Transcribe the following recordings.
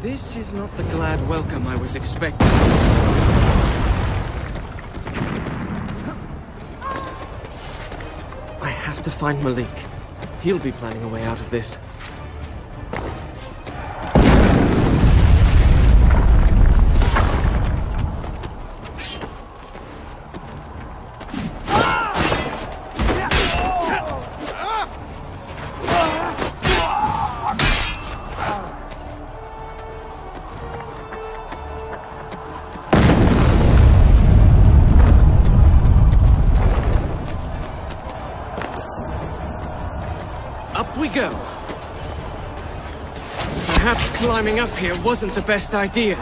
This is not the glad welcome I was expecting. I have to find Malik. He'll be planning a way out of this. Climbing up here wasn't the best idea.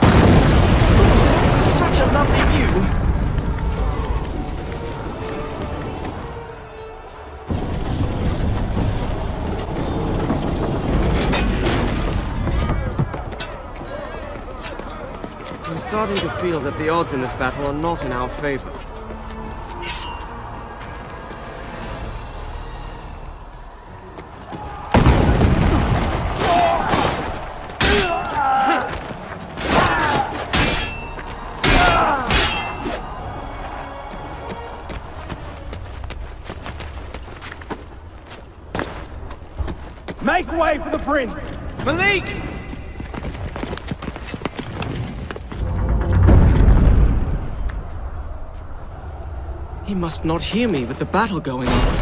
Looks for such a lovely view. I'm starting to feel that the odds in this battle are not in our favor. For the prince! Malik! He must not hear me with the battle going on.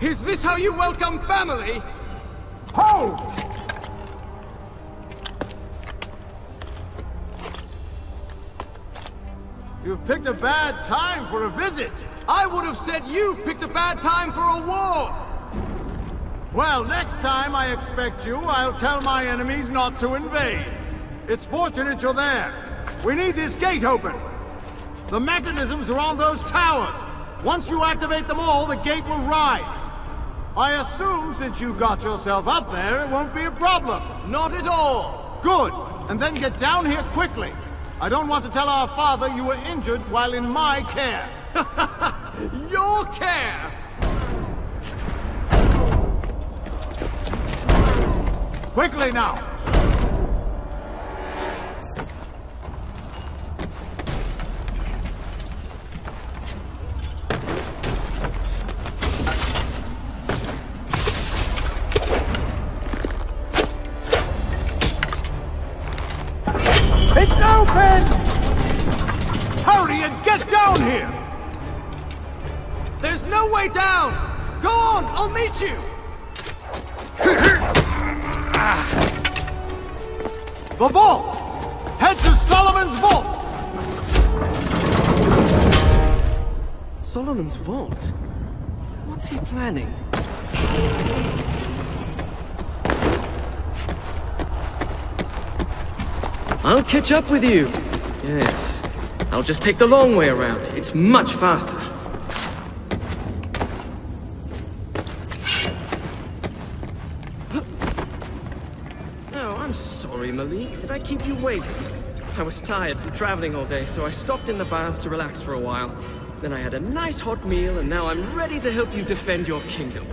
Is this how you welcome family? Ho! You've picked a bad time for a visit. I would have said you've picked a bad time for a war. Well, next time I expect you, I'll tell my enemies not to invade. It's fortunate you're there. We need this gate open. The mechanisms are on those towers. Once you activate them all, the gate will rise. I assume since you got yourself up there, it won't be a problem. Not at all. Good. And then get down here quickly. I don't want to tell our father you were injured while in my care. Your care? Quickly now. The vault! Head to Solomon's vault! Solomon's vault? What's he planning? I'll catch up with you. Yes. I'll just take the long way around. It's much faster. Malik, did I keep you waiting? I was tired from traveling all day, so I stopped in the baths to relax for a while. Then I had a nice hot meal, and now I'm ready to help you defend your kingdom.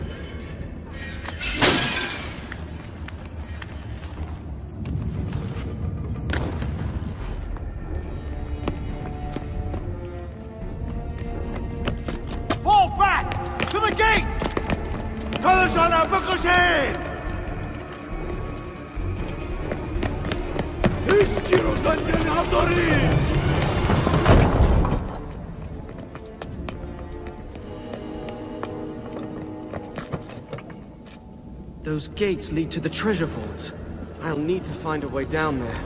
Fall back! To the gates! Kalashana Bakushin! Those gates lead to the treasure vaults. I'll need to find a way down there.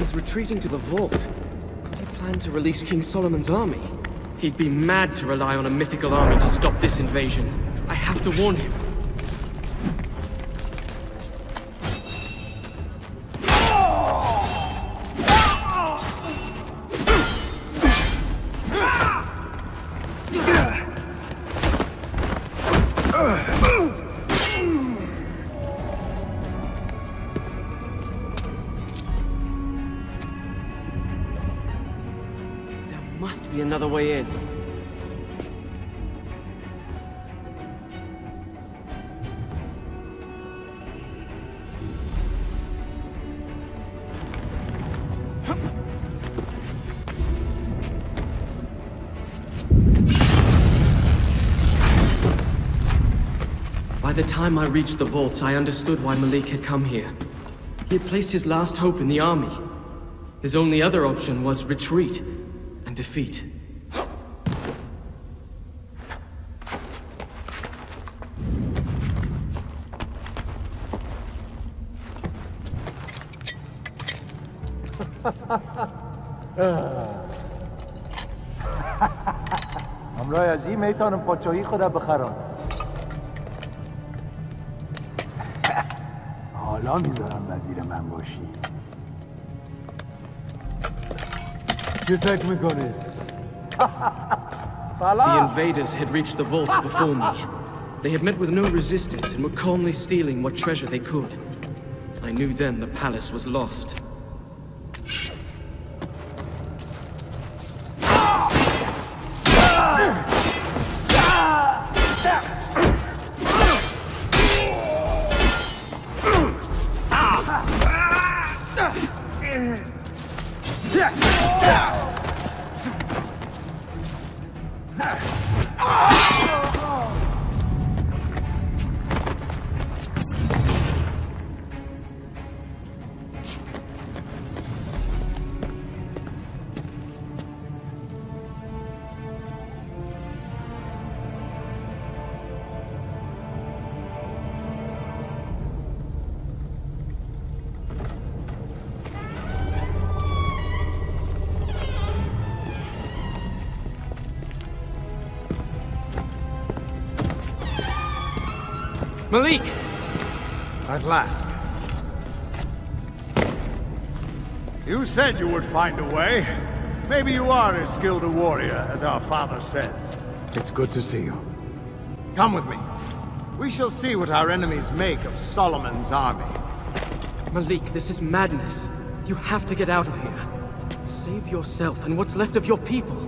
He's retreating to the vault. Could he plan to release King Solomon's army? He'd be mad to rely on a mythical army to stop this invasion. I have to warn him. Another way in. By the time I reached the vaults, I understood why Malik had come here. He had placed his last hope in the army. His only other option was retreat and defeat. امروز از این میتونم پاچویی خدا بخرم. حالا میذارم وزیر من باشی. چه تک میکنی؟ The invaders had reached the vault before me. They had met with no resistance and were calmly stealing what treasure they could. I knew then the palace was lost. Malik! At last. You said you would find a way. Maybe you are as skilled a warrior as our father says. It's good to see you. Come with me. We shall see what our enemies make of Solomon's army. Malik, this is madness. You have to get out of here. Save yourself and what's left of your people.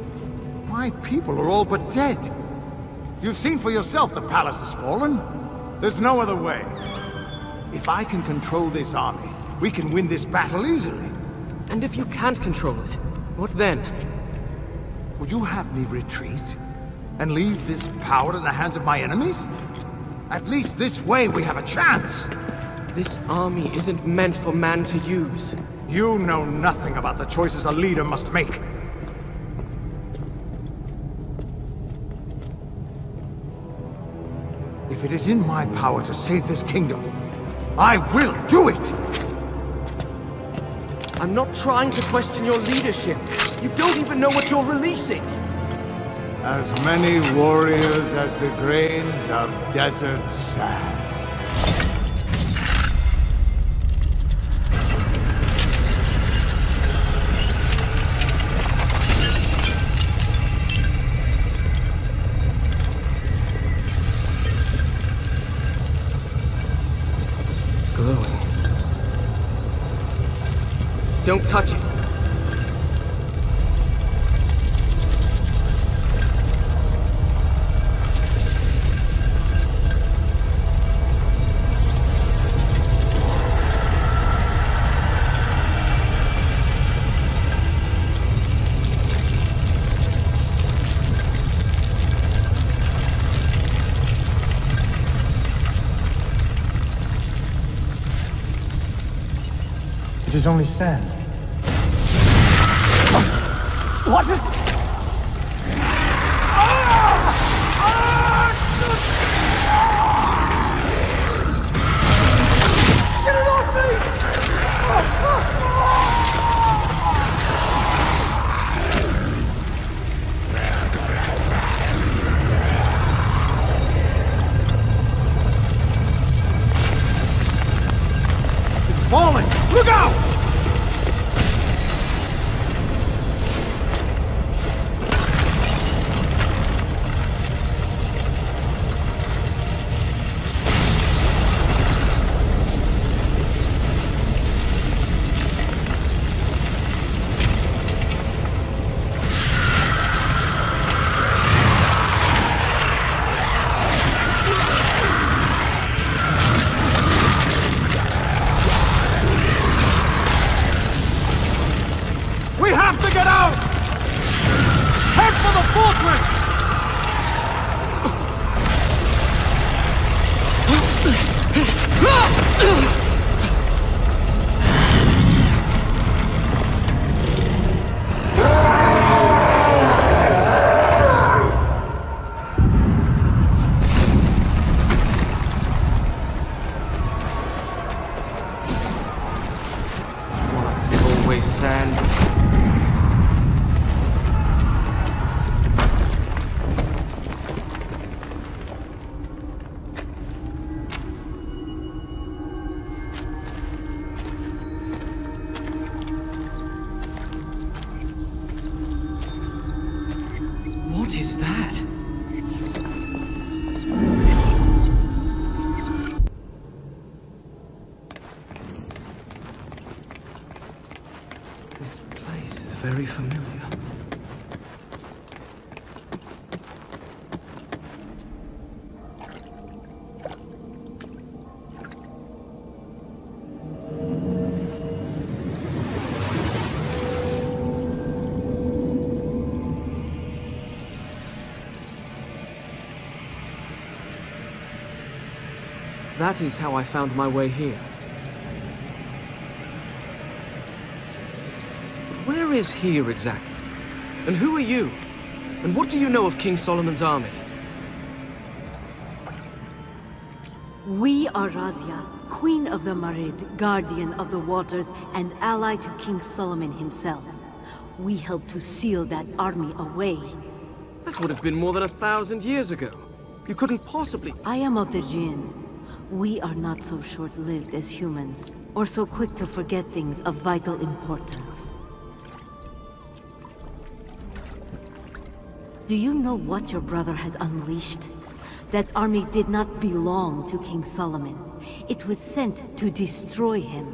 My people are all but dead. You've seen for yourself the palace has fallen. There's no other way. If I can control this army, we can win this battle easily. And if you can't control it, what then? Would you have me retreat and leave this power in the hands of my enemies? At least this way we have a chance. This army isn't meant for man to use. You know nothing about the choices a leader must make. If it is in my power to save this kingdom, I will do it! I'm not trying to question your leadership. You don't even know what you're releasing. As many warriors as the grains of desert sand. Don't touch it. It is only sand. What is... Get it off me! very familiar. That is how I found my way here. Where is here exactly? And who are you? And what do you know of King Solomon's army? We are Razia, Queen of the Marid, Guardian of the Waters, and ally to King Solomon himself. We helped to seal that army away. That would have been more than 1,000 years ago. You couldn't possibly... I am of the Djinn. We are not so short-lived as humans, or so quick to forget things of vital importance. Do you know what your brother has unleashed? That army did not belong to King Solomon. It was sent to destroy him.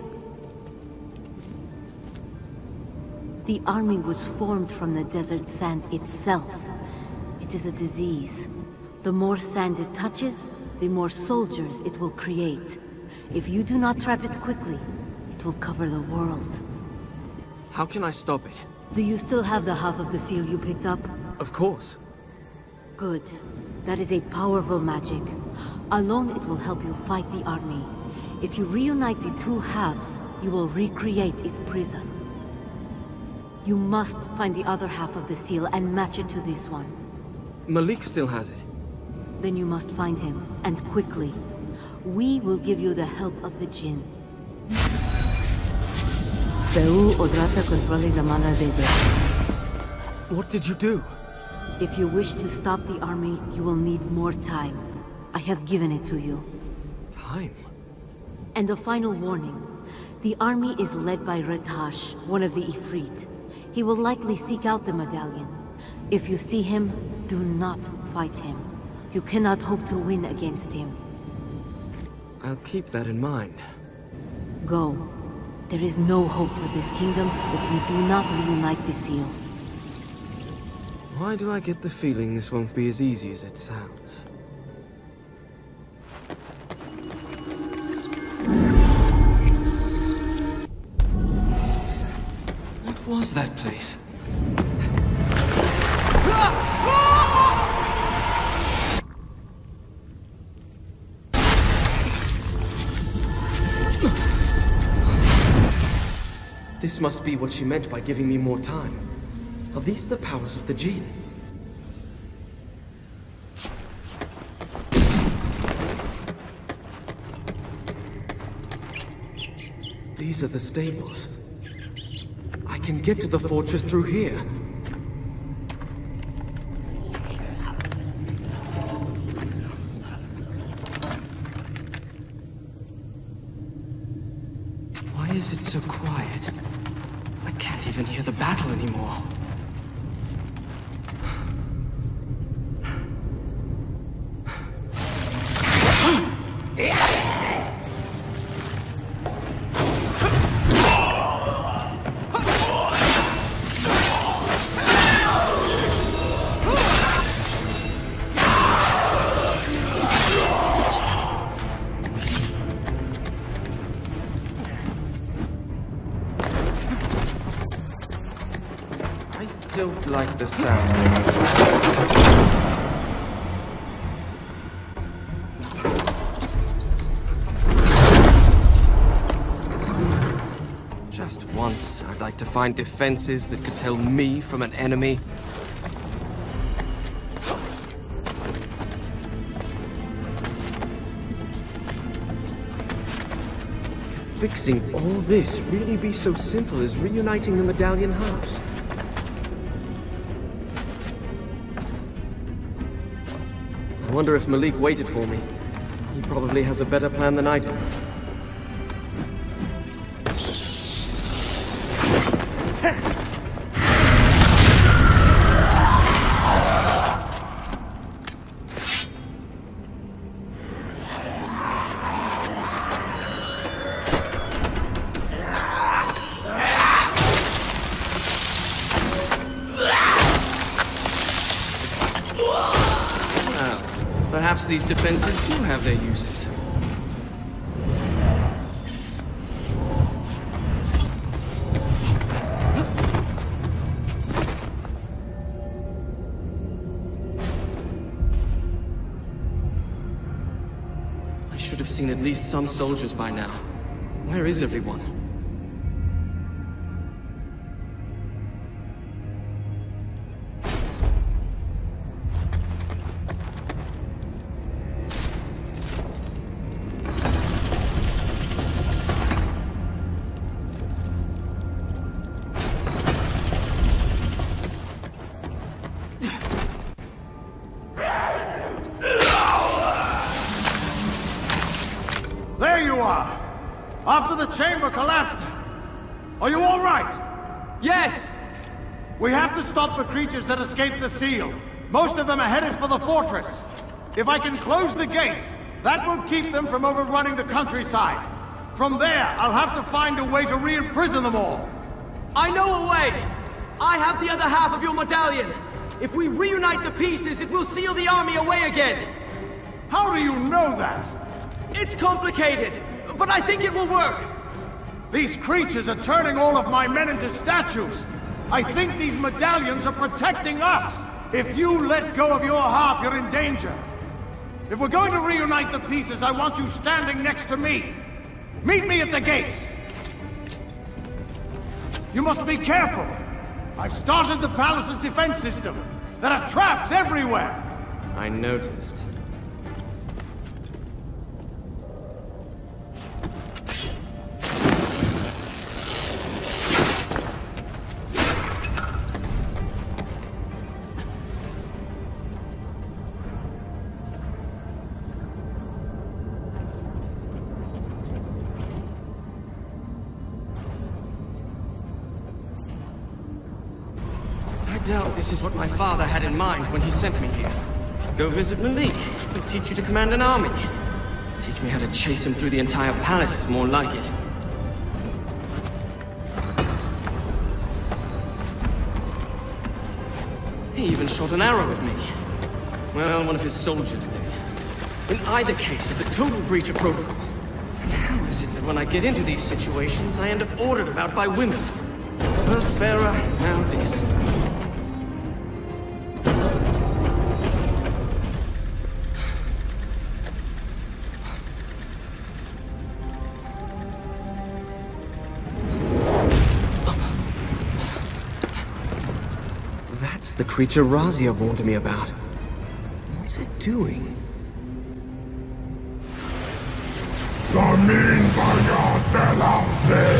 The army was formed from the desert sand itself. It is a disease. The more sand it touches, the more soldiers it will create. If you do not trap it quickly, it will cover the world. How can I stop it? Do you still have the half of the seal you picked up? Of course. Good. That is a powerful magic. Alone it will help you fight the army. If you reunite the two halves, you will recreate its prison. You must find the other half of the seal and match it to this one. Malik still has it. Then you must find him, and quickly. We will give you the help of the Djinn. What did you do? If you wish to stop the army, you will need more time. I have given it to you. Time? And a final warning. The army is led by Ratash, one of the Ifrit. He will likely seek out the medallion. If you see him, do not fight him. You cannot hope to win against him. I'll keep that in mind. Go. There is no hope for this kingdom if you do not reunite the seal. Why do I get the feeling this won't be as easy as it sounds? What was that place? This must be what she meant by giving me more time. Are these the powers of the Djinn? These are the stables. I can get to the fortress through here. Why is it so quiet? I can't even hear the battle anymore. I don't like the sound. Just once, I'd like to find defenses that could tell me from an enemy. Could fixing all this really be so simple as reuniting the medallion halves? I wonder if Malik waited for me. He probably has a better plan than I do. these defenses do have their uses. I should have seen at least some soldiers by now. Where is everyone? Creatures that escaped the seal. Most of them are headed for the fortress. If I can close the gates, that will keep them from overrunning the countryside. From there, I'll have to find a way to re-imprison them all. I know a way. I have the other half of your medallion. If we reunite the pieces, it will seal the army away again. How do you know that? It's complicated, but I think it will work. These creatures are turning all of my men into statues. I think these medallions are protecting us! If you let go of your half, you're in danger. If we're going to reunite the pieces, I want you standing next to me. Meet me at the gates. You must be careful. I've started the palace's defense system. There are traps everywhere. I noticed. This is what my father had in mind when he sent me here. Go visit Malik. He'll teach you to command an army. Teach me how to chase him through the entire palace is more like it. He even shot an arrow at me. Well, one of his soldiers did. In either case, it's a total breach of protocol. And how is it that when I get into these situations, I end up ordered about by women? First Pharaoh, now this. The creature Razia warned me about. What's it doing? Samin Bayan Belavse!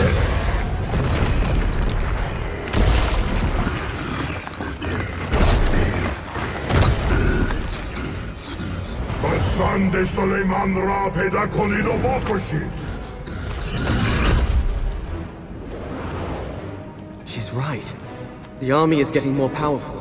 The son de Soleiman Ra Peda Kolido Bokoshit! She's right. The army is getting more powerful.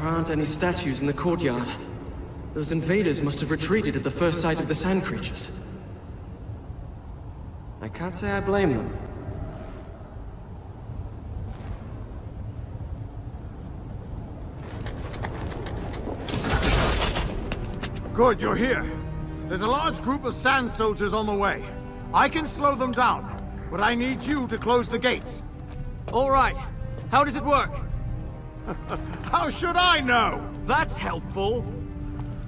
There aren't any statues in the courtyard. Those invaders must have retreated at the first sight of the sand creatures. I can't say I blame them. Good, you're here. There's a large group of sand soldiers on the way. I can slow them down, but I need you to close the gates. All right. How does it work? How should I know? That's helpful.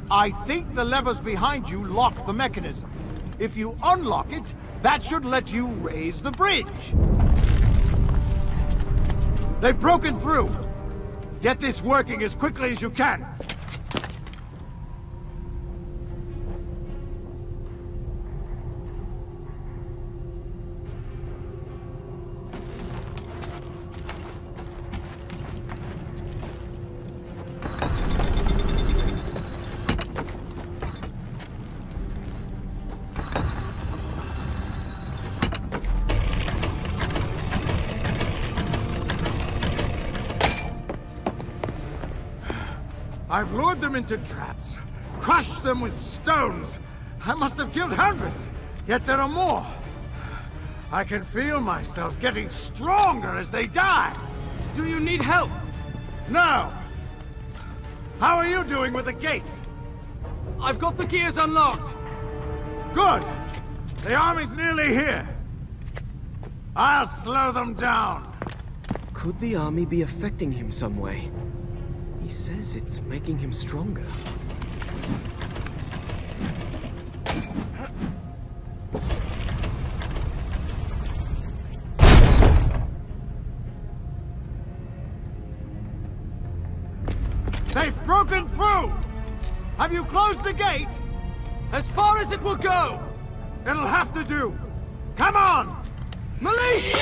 I think the levers behind you lock the mechanism. If you unlock it, that should let you raise the bridge. They've broken through. Get this working as quickly as you can. I've lured them into traps, crushed them with stones. I must have killed hundreds, yet there are more. I can feel myself getting stronger as they die. Do you need help? No. How are you doing with the gates? I've got the gears unlocked. Good. The army's nearly here. I'll slow them down. Could the army be affecting him some way? He says it's making him stronger. They've broken through! Have you closed the gate? As far as it will go! It'll have to do! Come on! Malik!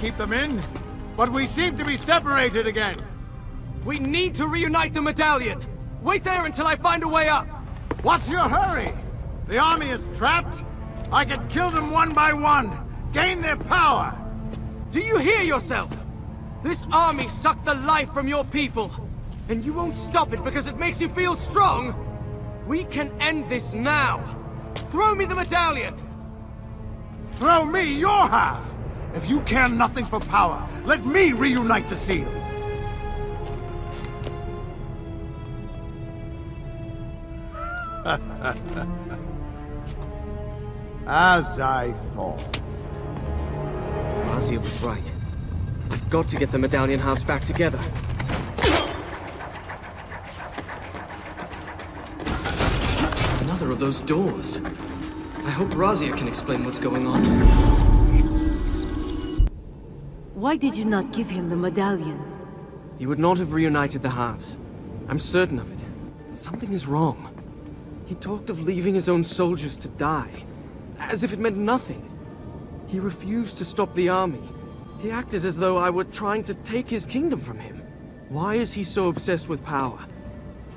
Keep them in, but we seem to be separated again. We need to reunite the medallion. Wait there until I find a way up. What's your hurry? The army is trapped. I could kill them one by one, gain their power. Do you hear yourself? This army sucked the life from your people, and you won't stop it because it makes you feel strong. We can end this now. Throw me the medallion. Throw me your half. If you care nothing for power, let me reunite the seal! As I thought. Razia was right. I've got to get the medallion halves back together. Another of those doors. I hope Razia can explain what's going on. Why did you not give him the medallion? He would not have reunited the halves. I'm certain of it. Something is wrong. He talked of leaving his own soldiers to die, as if it meant nothing. He refused to stop the army. He acted as though I were trying to take his kingdom from him. Why is he so obsessed with power?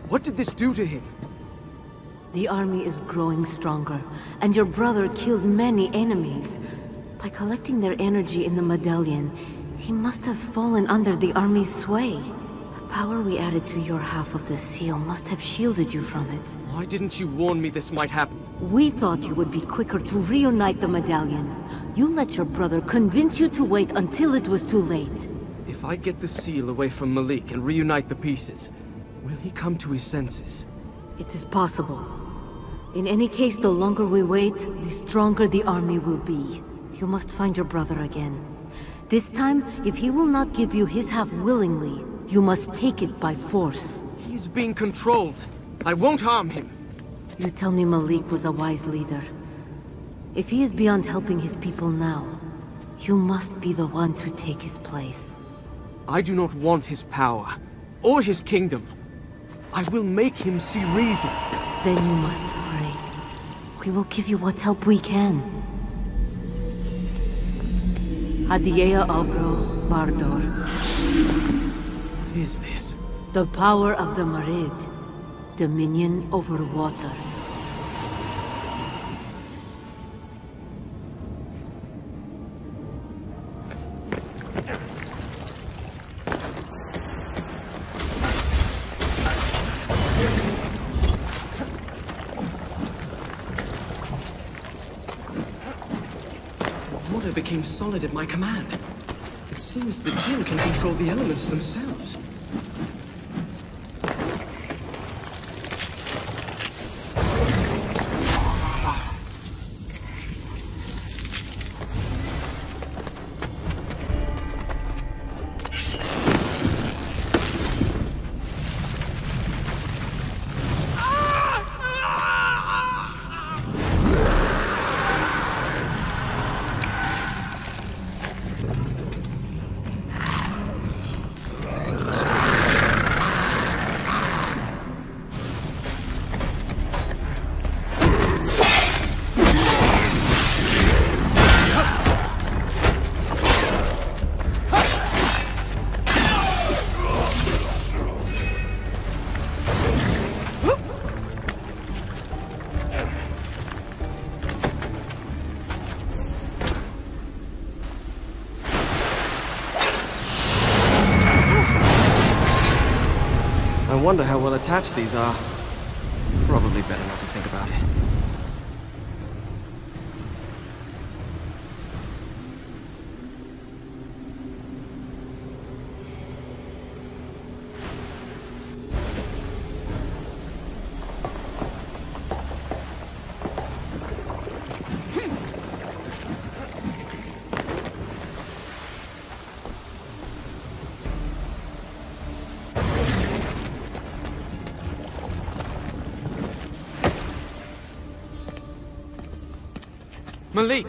What did this do to him? The army is growing stronger, and your brother killed many enemies. By collecting their energy in the medallion, he must have fallen under the army's sway. The power we added to your half of the seal must have shielded you from it. Why didn't you warn me this might happen? We thought you would be quicker to reunite the medallion. You let your brother convince you to wait until it was too late. If I get the seal away from Malik and reunite the pieces, will he come to his senses? It is possible. In any case, the longer we wait, the stronger the army will be. You must find your brother again. This time, if he will not give you his half willingly, you must take it by force. He He's being controlled. I won't harm him. You tell me Malik was a wise leader. If he is beyond helping his people now, you must be the one to take his place. I do not want his power, or his kingdom. I will make him see reason. Then you must hurry. We will give you what help we can. Adiea Ogro Bardor. What is this? The power of the Marid. Dominion over water. Water became solid at my command. It seems the Djinn can control the elements themselves. I wonder how well attached these are. Probably better not to think about it. Malik!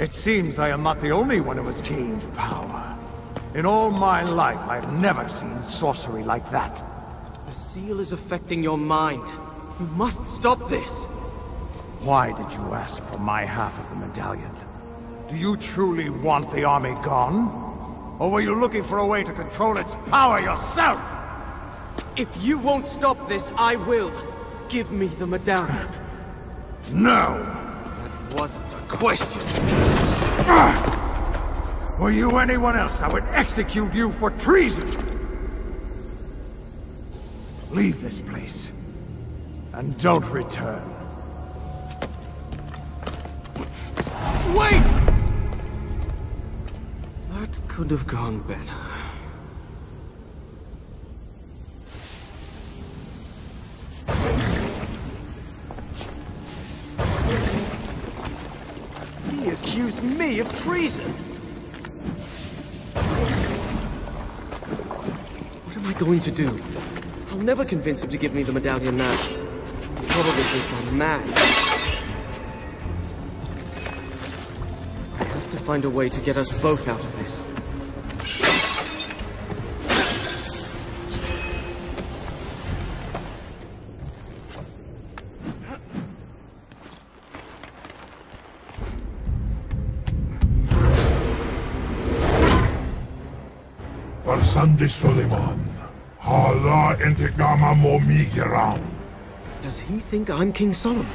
It seems I am not the only one who has gained power. In all my life, I have never seen sorcery like that. The seal is affecting your mind. You must stop this. Why did you ask for my half of the medallion? Do you truly want the army gone? Or were you looking for a way to control its power yourself? If you won't stop this, I will. Give me the medallion. No! Wasn't a question. Were you anyone else, I would execute you for treason. Leave this place and don't return. Wait! That could have gone better. Accused me of treason! What am I going to do? I'll never convince him to give me the medallion now. He probably thinks I'm mad. I have to find a way to get us both out of this. Solomon. Allah intikama momi giram. Does he think I'm King Solomon?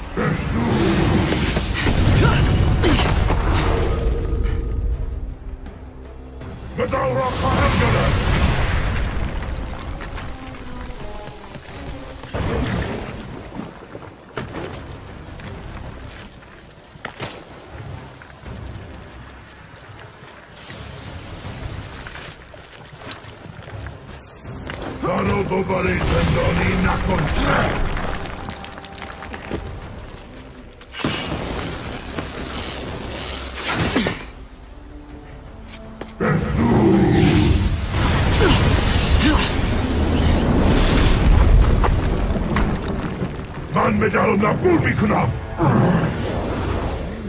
Where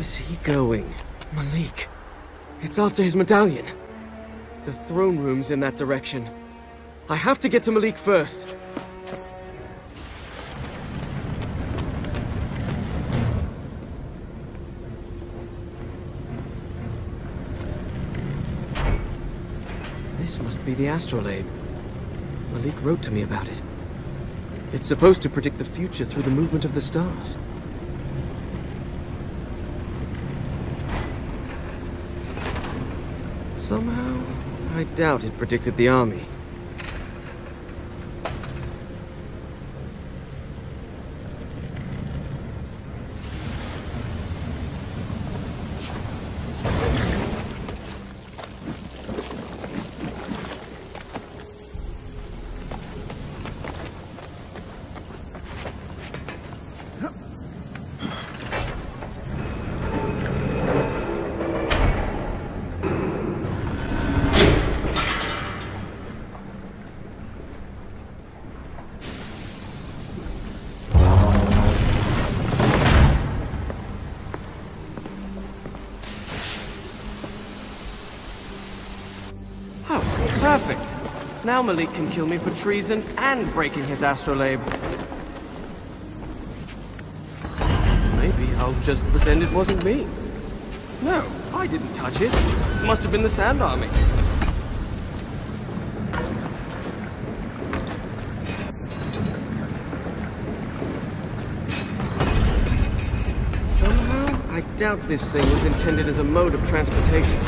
is he going? Malik. It's after his medallion. The throne room's in that direction. I have to get to Malik first. This must be the Astrolabe. Malik wrote to me about it. It's supposed to predict the future through the movement of the stars. Somehow, I doubt it predicted the army. Now Malik can kill me for treason and breaking his astrolabe. Maybe I'll just pretend it wasn't me. No, I didn't touch it. It must have been the Sand Army. Somehow, I doubt this thing was intended as a mode of transportation.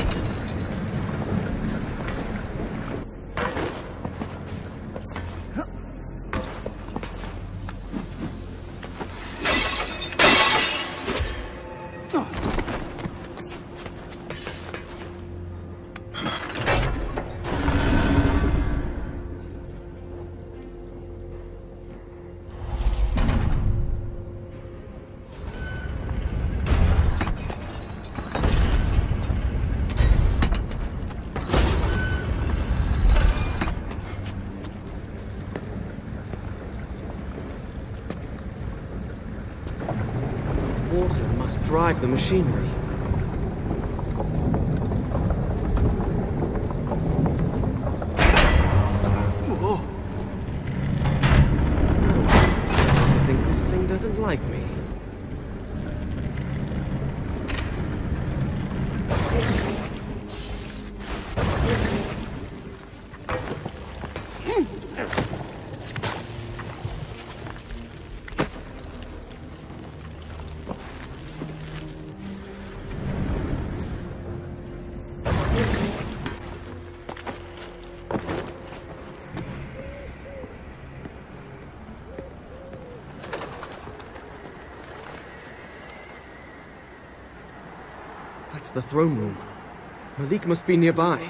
The machinery. Whoa. I'm starting to think this thing doesn't like me. The throne room. Malik must be nearby.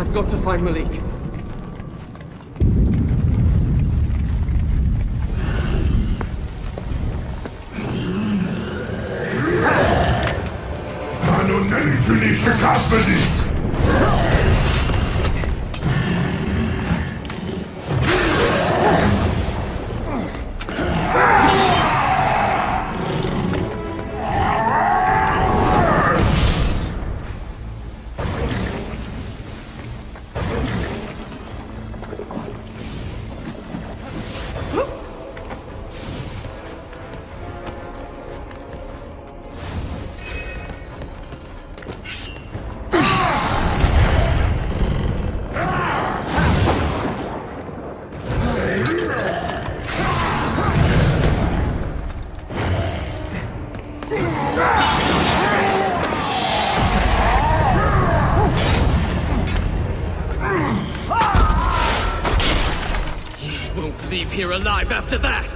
I've got to find Malik. Still didn't finish the company! You're alive after that!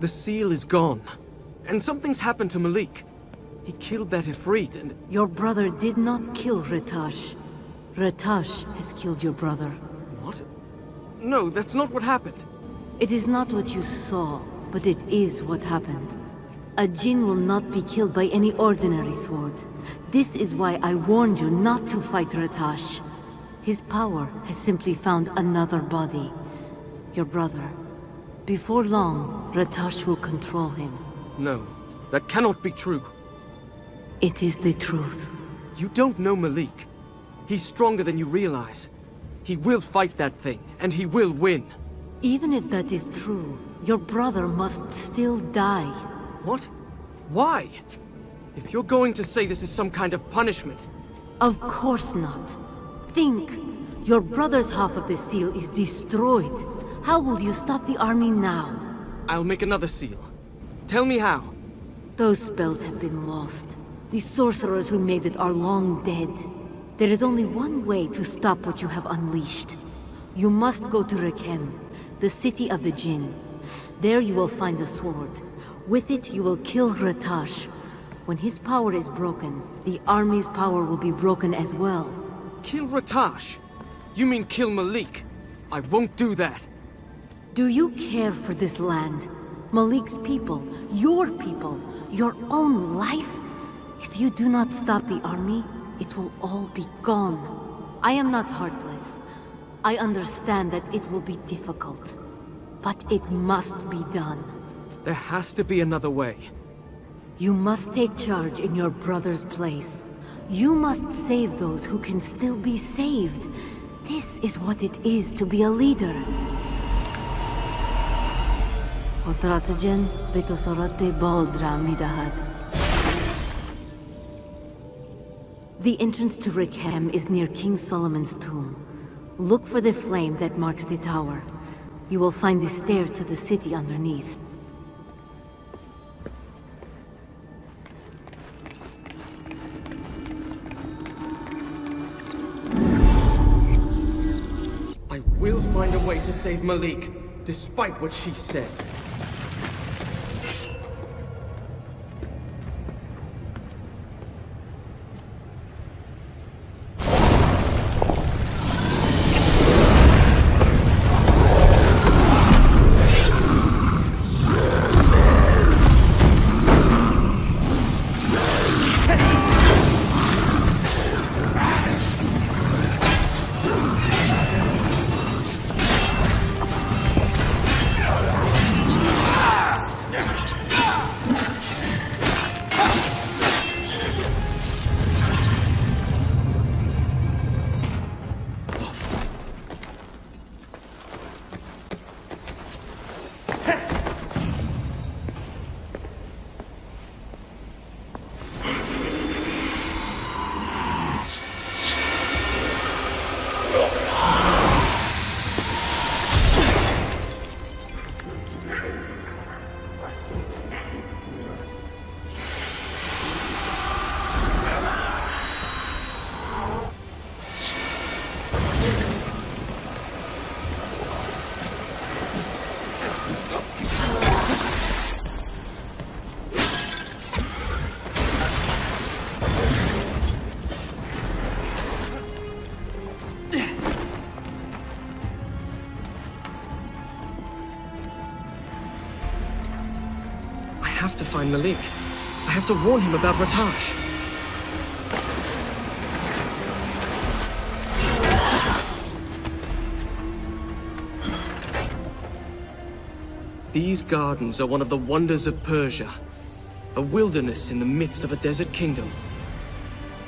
The seal is gone, and something's happened to Malik. He killed that Ifrit and... Your brother did not kill Ratash. Ratash has killed your brother. What? No, that's not what happened. It is not what you saw, but it is what happened. A Djinn will not be killed by any ordinary sword. This is why I warned you not to fight Ratash. His power has simply found another body. Your brother. Before long, Ratash will control him. No, that cannot be true. It is the truth. You don't know Malik. He's stronger than you realize. He will fight that thing, and he will win. Even if that is true, your brother must still die. What? Why? If you're going to say this is some kind of punishment... Of course not. Think. Your brother's half of the seal is destroyed. How will you stop the army now? I'll make another seal. Tell me how. Those spells have been lost. The sorcerers who made it are long dead. There is only one way to stop what you have unleashed. You must go to Rickham, the city of the Djinn. There you will find a sword. With it you will kill Ratash. When his power is broken, the army's power will be broken as well. Kill Ratash? You mean kill Malik? I won't do that. Do you care for this land? Malik's people, your own life? If you do not stop the army, it will all be gone. I am not heartless. I understand that it will be difficult, but it must be done. There has to be another way. You must take charge in your brother's place. You must save those who can still be saved. This is what it is to be a leader. Otratagen betosorate baldra midahad. The entrance to Rickham is near King Solomon's tomb. Look for the flame that marks the tower. You will find the stairs to the city underneath. I will find a way to save Malik, despite what she says. Find Malik. I have to warn him about Ratash. These gardens are one of the wonders of Persia, a wilderness in the midst of a desert kingdom.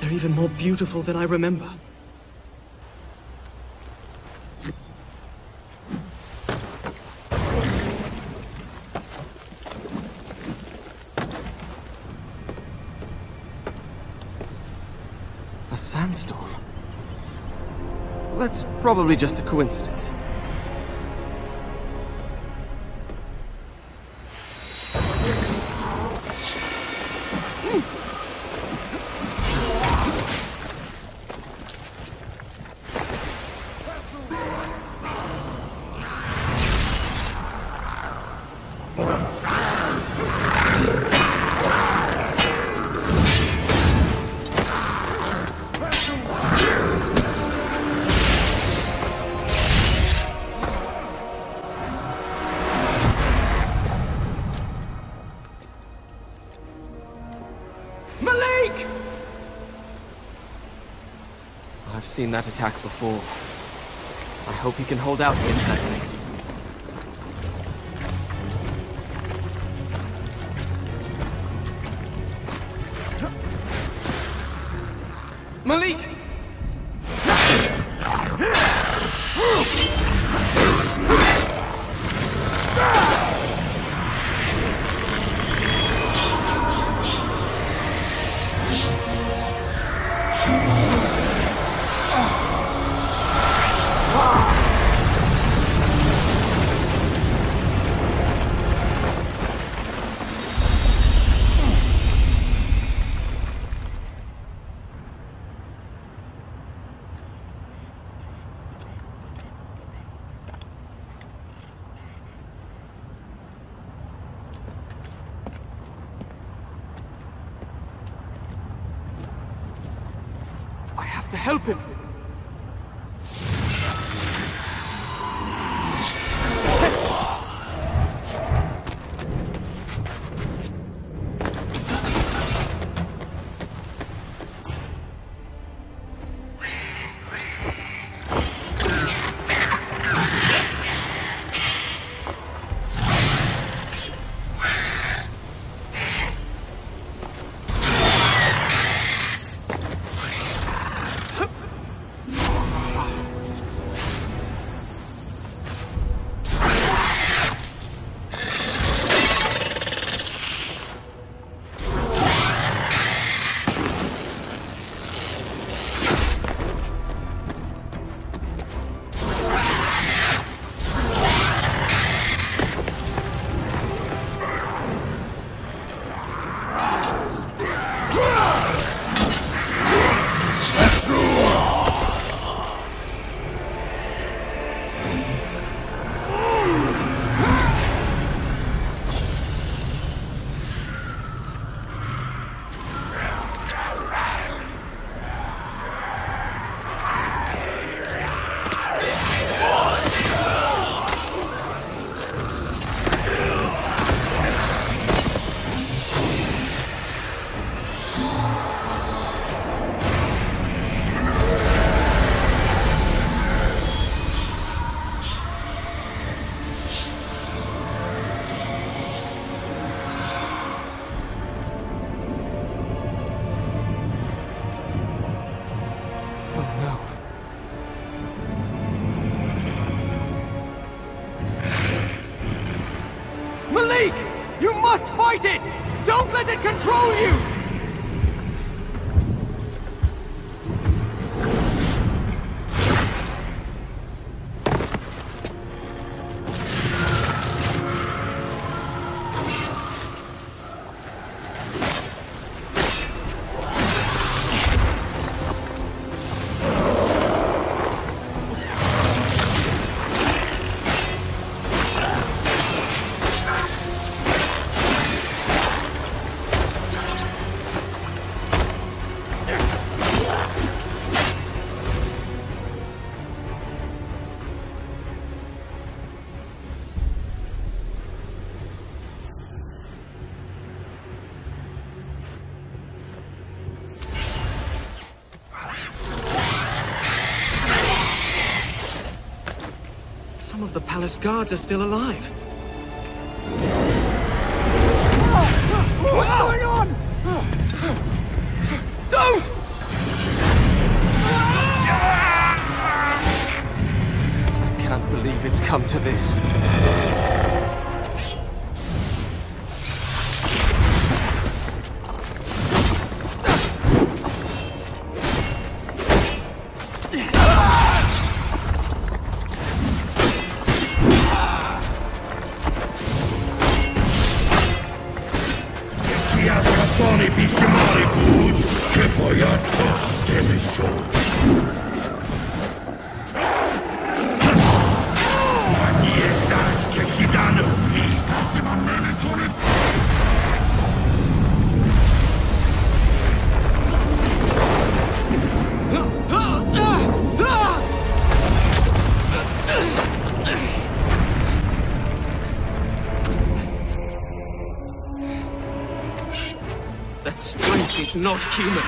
They're even more beautiful than I remember. Sandstorm? Well, that's probably just a coincidence. I've seen that attack before. I hope he can hold out against that thing. Malik! to help him. Don't let it control you! The palace guards are still alive. What's going on? Don't! I can't believe it's come to this. Not human.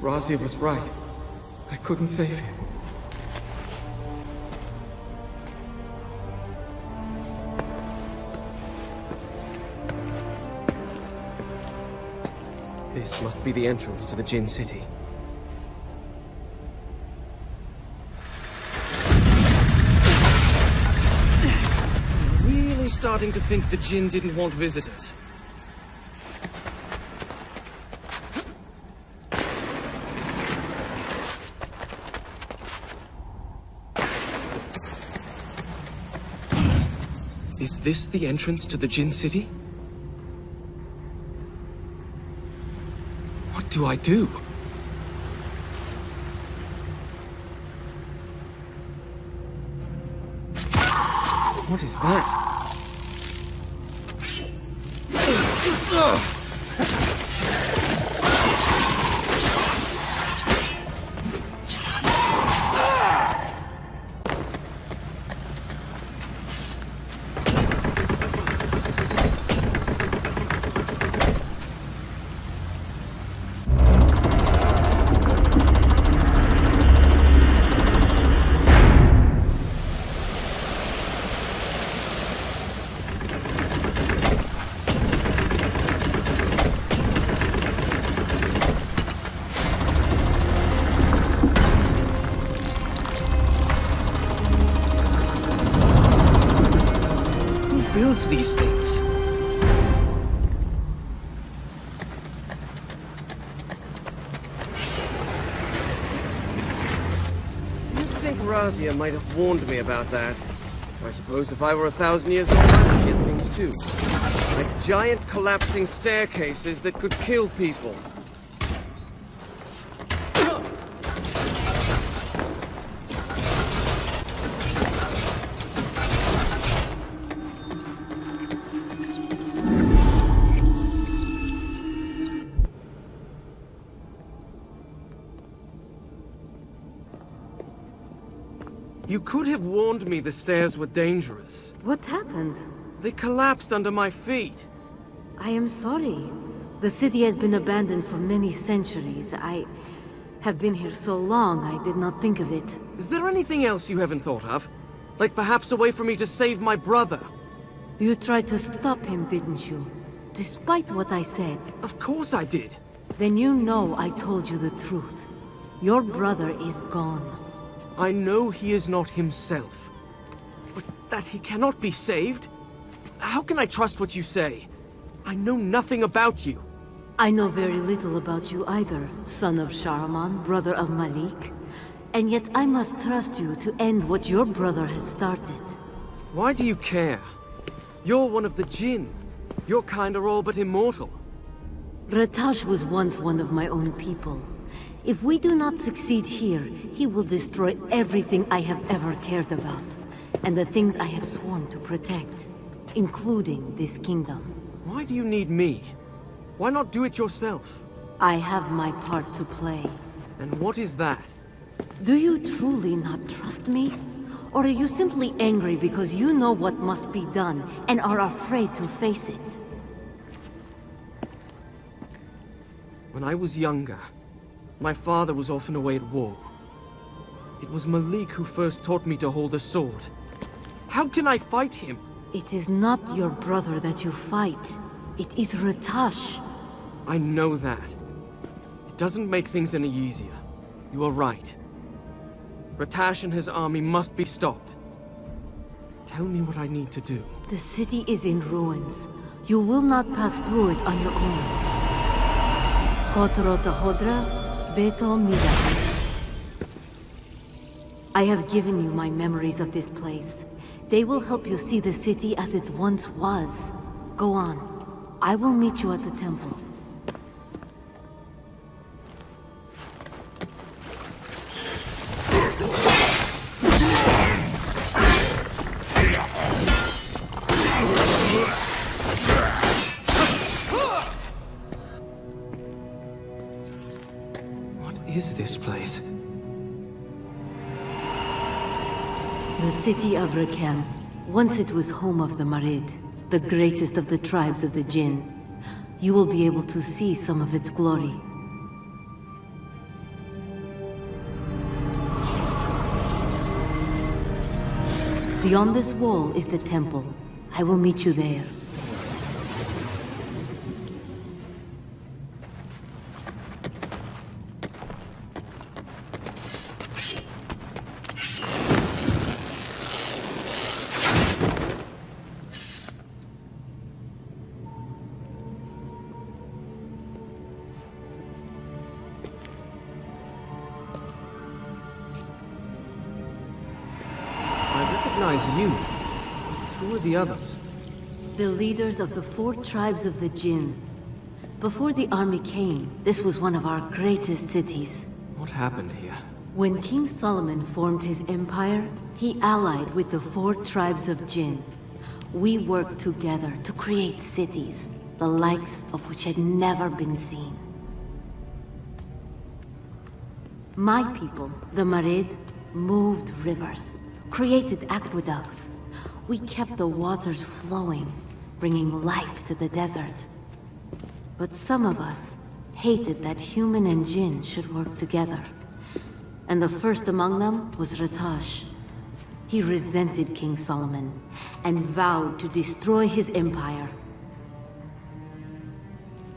Razia was right. I couldn't save him. This must be the entrance to the Djinn City. I'm really starting to think the Djinn didn't want visitors. Is this the entrance to the Djinn City? What do I do? What is that? These things. You'd think Razia might have warned me about that. I suppose if I were 1,000 years old, I'd get things too. Like giant collapsing staircases that could kill people. You could have warned me the stairs were dangerous. What happened? They collapsed under my feet. I am sorry. The city has been abandoned for many centuries. I have been here so long, I did not think of it. Is there anything else you haven't thought of? Like perhaps a way for me to save my brother? You tried to stop him, didn't you? Despite what I said. Of course I did. Then you know I told you the truth. Your brother is gone. I know he is not himself, but that he cannot be saved? How can I trust what you say? I know nothing about you. I know very little about you either, son of Sharaman, brother of Malik. And yet I must trust you to end what your brother has started. Why do you care? You're one of the Djinn. Your kind are all but immortal. Ratash was once one of my own people. If we do not succeed here, he will destroy everything I have ever cared about, and the things I have sworn to protect, including this kingdom. Why do you need me? Why not do it yourself? I have my part to play. And what is that? Do you truly not trust me? Or are you simply angry because you know what must be done and are afraid to face it? When I was younger, my father was often away at war. It was Malik who first taught me to hold a sword. How can I fight him? It is not your brother that you fight. It is Ratash. I know that. It doesn't make things any easier. You are right. Ratash and his army must be stopped. Tell me what I need to do. The city is in ruins. You will not pass through it on your own. Khotrota Hodra. I have given you my memories of this place. They will help you see the city as it once was. Go on. I will meet you at the temple. The city of Rickham. Once it was home of the Marid, the greatest of the tribes of the Djinn. You will be able to see some of its glory. Beyond this wall is the temple. I will meet you there. recognize you. Who are the others? The leaders of the 4 tribes of the Djinn. Before the army came, this was one of our greatest cities. What happened here? When King Solomon formed his empire, he allied with the 4 tribes of Djinn. We worked together to create cities, the likes of which had never been seen. My people, the Marid, moved rivers, created aqueducts. We kept the waters flowing, bringing life to the desert. But some of us hated that human and Djinn should work together. And the first among them was Ratash. He resented King Solomon and vowed to destroy his empire.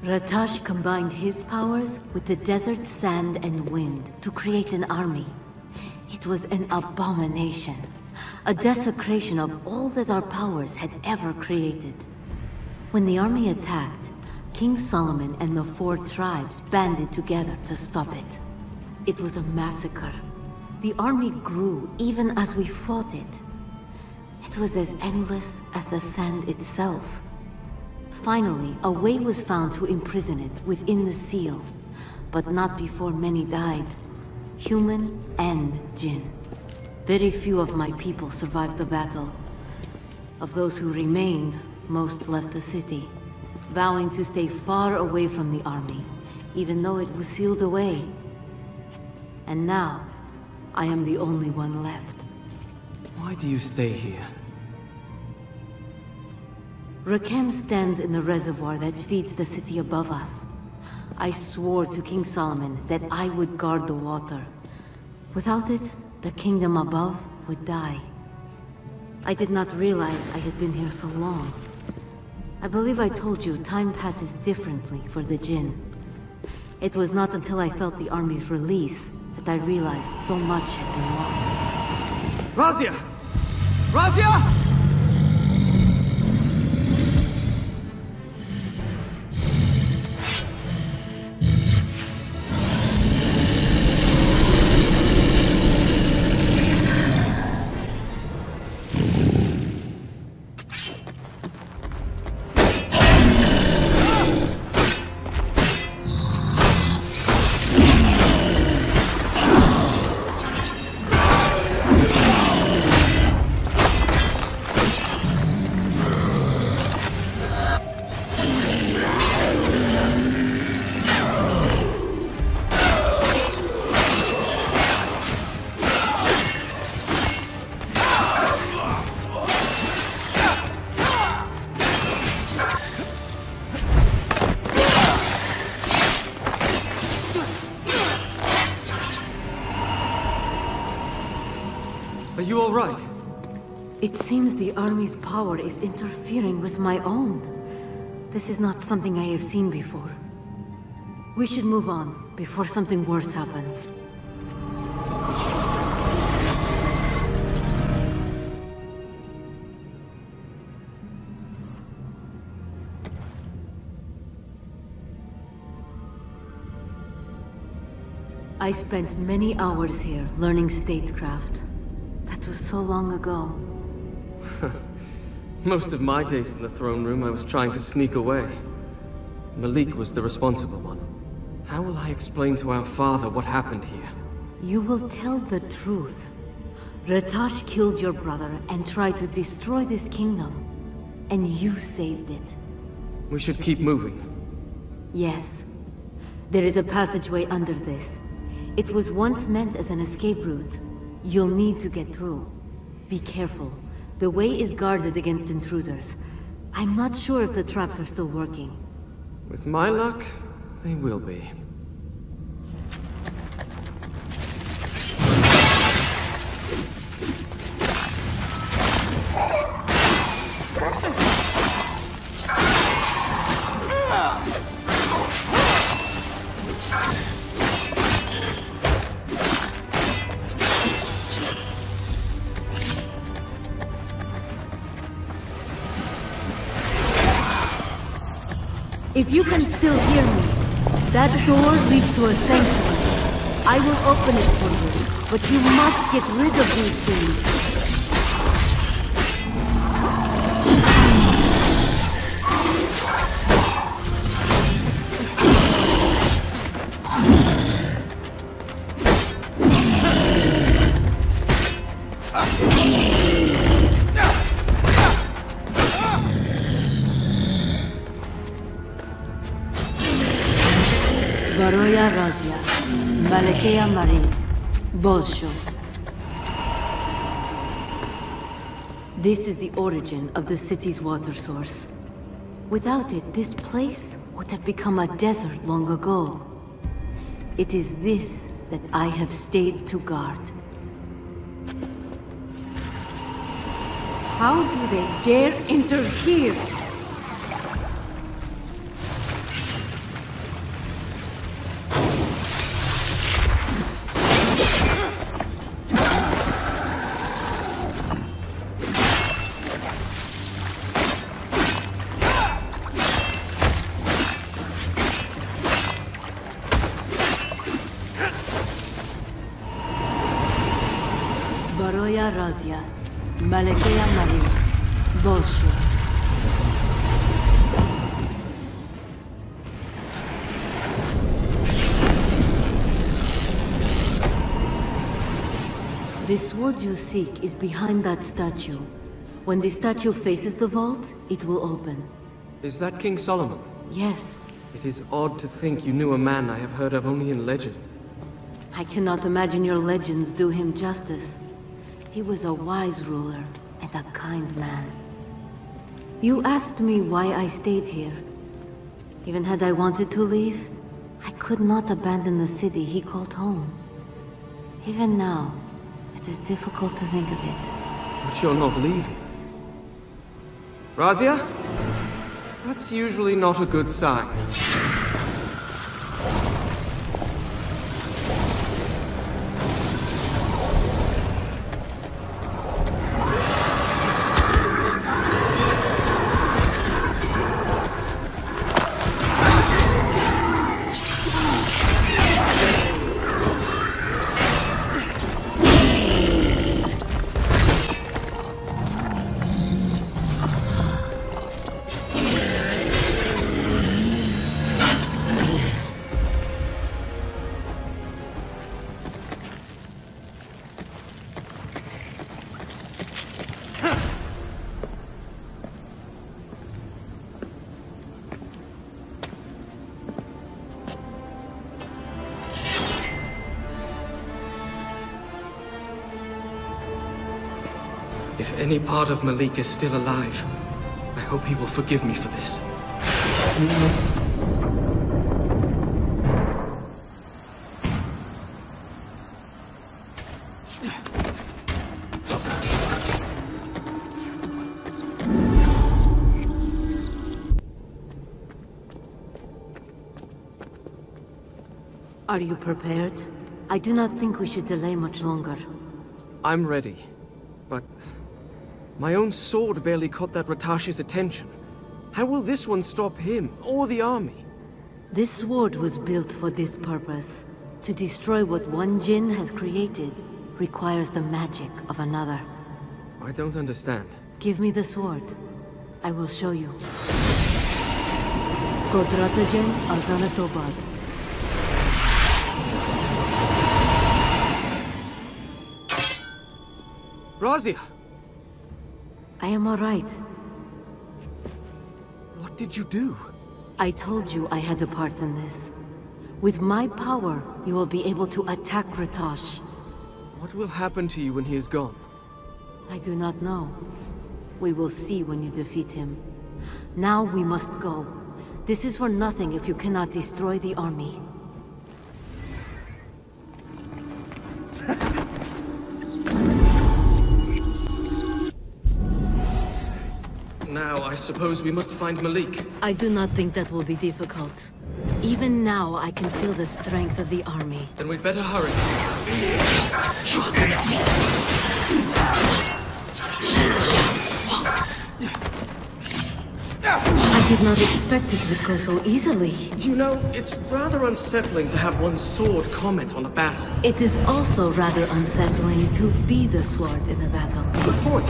Ratash combined his powers with the desert sand and wind to create an army. It was an abomination. A desecration of all that our powers had ever created. When the army attacked, King Solomon and the 4 tribes banded together to stop it. It was a massacre. The army grew even as we fought it. It was as endless as the sand itself. Finally, a way was found to imprison it within the seal, but not before many died, human and Djinn. Very few of my people survived the battle. Of those who remained, most left the city, vowing to stay far away from the army, even though it was sealed away. And now, I am the only one left. Why do you stay here? Rakam stands in the reservoir that feeds the city above us. I swore to King Solomon that I would guard the water. Without it, the kingdom above would die. I did not realize I had been here so long. I believe I told you time passes differently for the Djinn. It was not until I felt the army's release that I realized so much had been lost. Razia! Razia! All right. It seems the army's power is interfering with my own. This is not something I have seen before. We should move on before something worse happens. I spent many hours here learning statecraft. That was so long ago. Most of my days in the throne room I was trying to sneak away. Malik was the responsible one. How will I explain to our father what happened here? You will tell the truth. Ratash killed your brother and tried to destroy this kingdom. And you saved it. We should keep moving. Yes. There is a passageway under this. It was once meant as an escape route. You'll need to get through. Be careful. The way is guarded against intruders. I'm not sure if the traps are still working. With my luck, they will be. If you can still hear me, that door leads to a sanctuary. I will open it for you, but you must get rid of these things. Baroya Razia, Malekeya Marid, Bolsho. This is the origin of the city's water source. Without it, this place would have become a desert long ago. It is this that I have stayed to guard. How do they dare enter here? Razia, Malekeya Marid, Bolsho. The sword you seek is behind that statue. When the statue faces the vault, it will open. Is that King Solomon? Yes. It is odd to think you knew a man I have heard of only in legend. I cannot imagine your legends do him justice. He was a wise ruler, and a kind man. You asked me why I stayed here. Even had I wanted to leave, I could not abandon the city he called home. Even now, it is difficult to think of it. But you're not leaving. Razia? That's usually not a good sign. If any part of Malik is still alive, I hope he will forgive me for this. Are you prepared? I do not think we should delay much longer. I'm ready, but... my own sword barely caught that Ratash's attention. How will this one stop him, or the army? This sword was built for this purpose. To destroy what one Djinn has created requires the magic of another. I don't understand. Give me the sword. I will show you. Kodratajen Azanatobad. Razia! I am all right. What did you do? I told you I had a part in this. With my power, you will be able to attack Ratash. What will happen to you when he is gone? I do not know. We will see when you defeat him. Now we must go. This is for nothing if you cannot destroy the army. Now, I suppose we must find Malik. I do not think that will be difficult. Even now, I can feel the strength of the army. Then we'd better hurry. I did not expect it would go so easily. You know, it's rather unsettling to have one's sword comment on a battle. It is also rather unsettling to be the sword in a battle. Good point.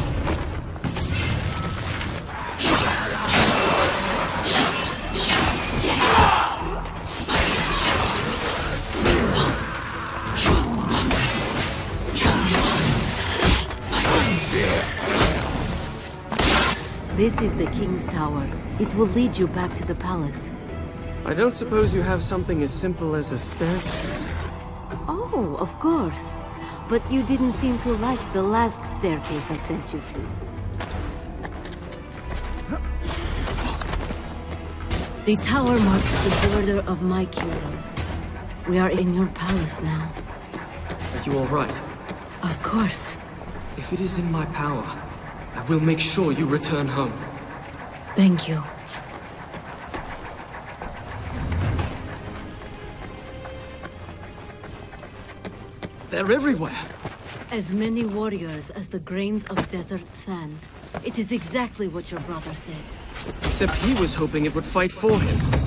This is the King's Tower. It will lead you back to the palace. I don't suppose you have something as simple as a staircase? Oh, of course. But you didn't seem to like the last staircase I sent you to. The tower marks the border of my kingdom. We are in your palace now. Are you all right? Of course. If it is in my power, I will make sure you return home. Thank you. They're everywhere. As many warriors as the grains of desert sand. It is exactly what your brother said. Except he was hoping it would fight for him.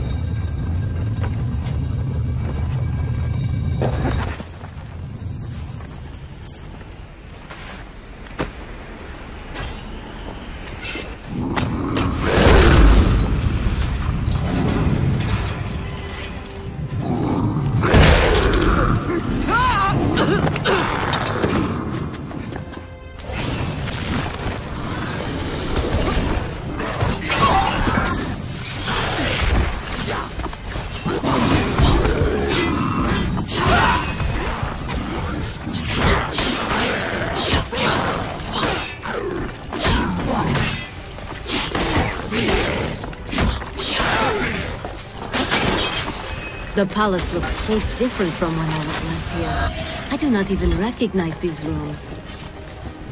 The palace looks so different from when I was last here. I do not even recognize these rooms.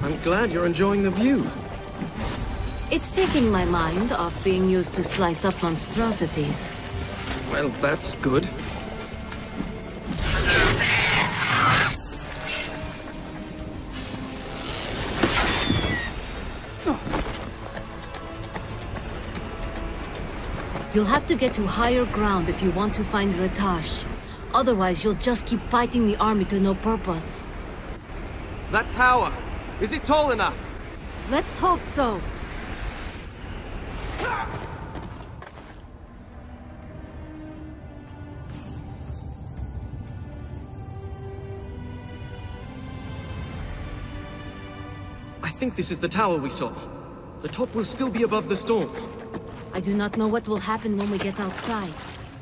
I'm glad you're enjoying the view. It's taking my mind off being used to slice up monstrosities. Well, that's good. You'll have to get to higher ground if you want to find Ratash. Otherwise, you'll just keep fighting the army to no purpose. That tower, is it tall enough? Let's hope so. I think this is the tower we saw. The top will still be above the storm. I do not know what will happen when we get outside,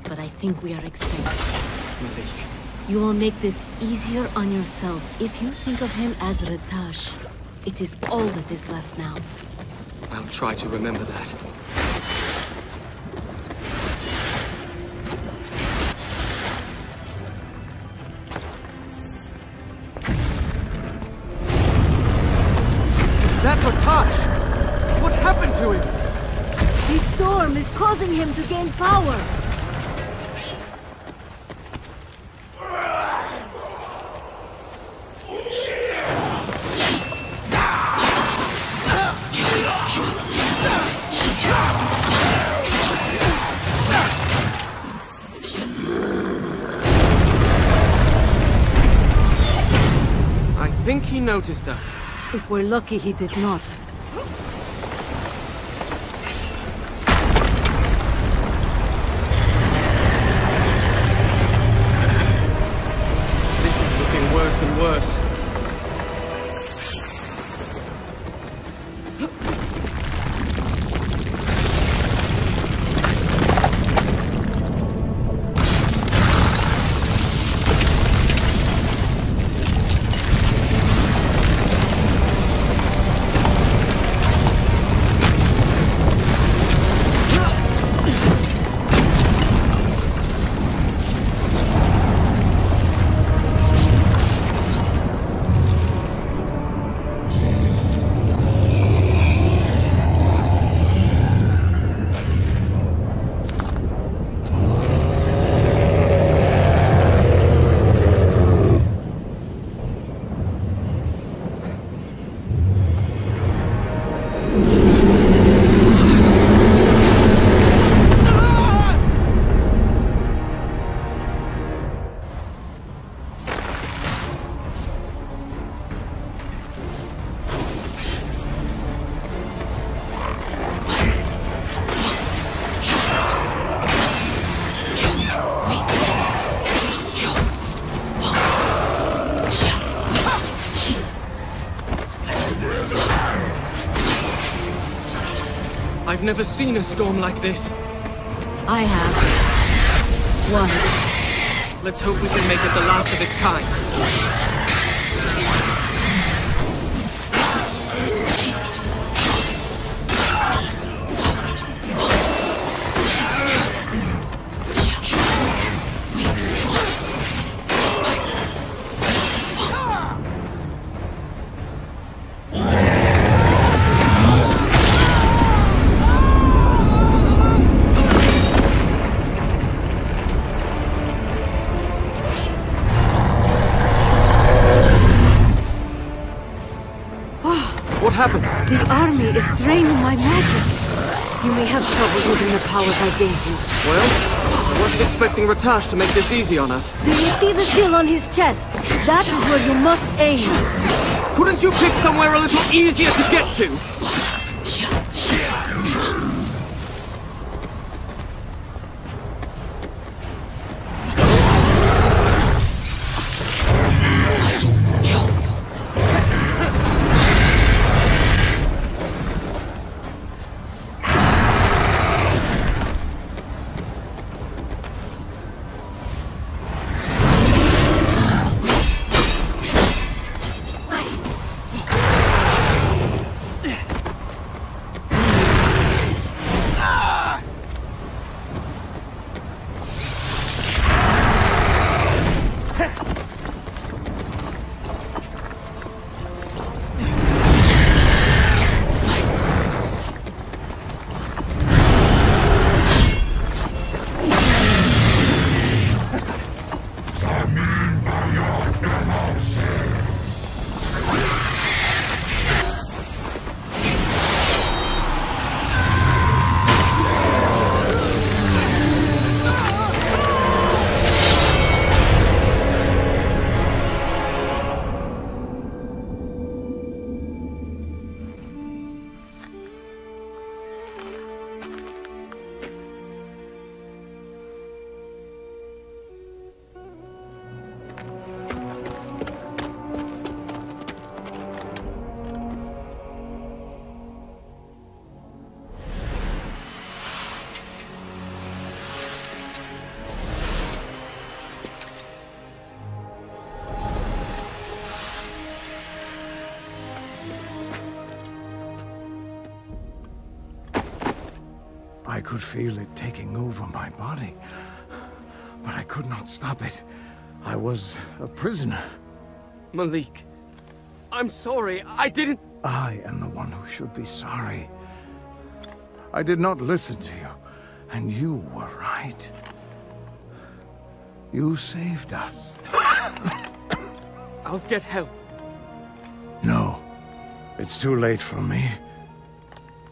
but I think we are expected. Malik. You will make this easier on yourself if you think of him as Ratash. It is all that is left now. I'll try to remember that. Is that Ratash? What happened to him? This storm is causing him to gain power! I think he noticed us. If we're lucky, he did not. Worse and worse. I've never seen a storm like this. I have. Once. Let's hope we can make it the last of its kind. The army is draining my magic. You may have trouble using the powers I gave you. Well, I wasn't expecting Ratash to make this easy on us. Do you see the seal on his chest? That is where you must aim. Couldn't you pick somewhere a little easier to get to? I could feel it taking over my body, but I could not stop it. I was a prisoner. Malik, I'm sorry, I didn't... I am the one who should be sorry. I did not listen to you, and you were right. You saved us. I'll get help. No, it's too late for me.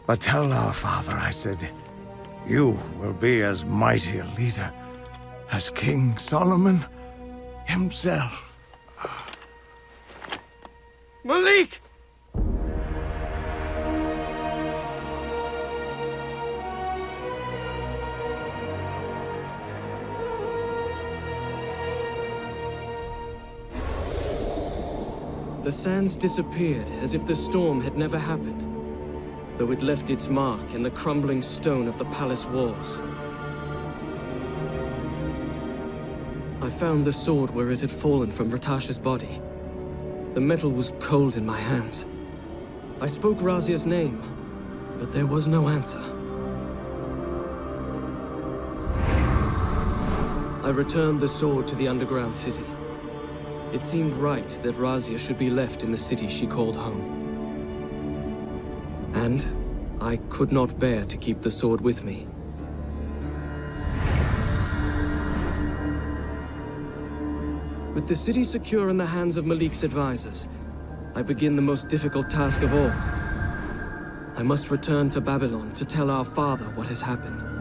But tell our father, I said, you will be as mighty a leader as King Solomon himself. Malik! The sands disappeared as if the storm had never happened, though it left its mark in the crumbling stone of the palace walls. I found the sword where it had fallen from Ratash's body. The metal was cold in my hands. I spoke Razia's name, but there was no answer. I returned the sword to the underground city. It seemed right that Razia should be left in the city she called home. And I could not bear to keep the sword with me. With the city secure in the hands of Malik's advisors, I begin the most difficult task of all. I must return to Babylon to tell our father what has happened.